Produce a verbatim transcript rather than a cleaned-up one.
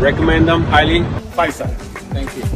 Recommend them highly. Faisal. Thank you.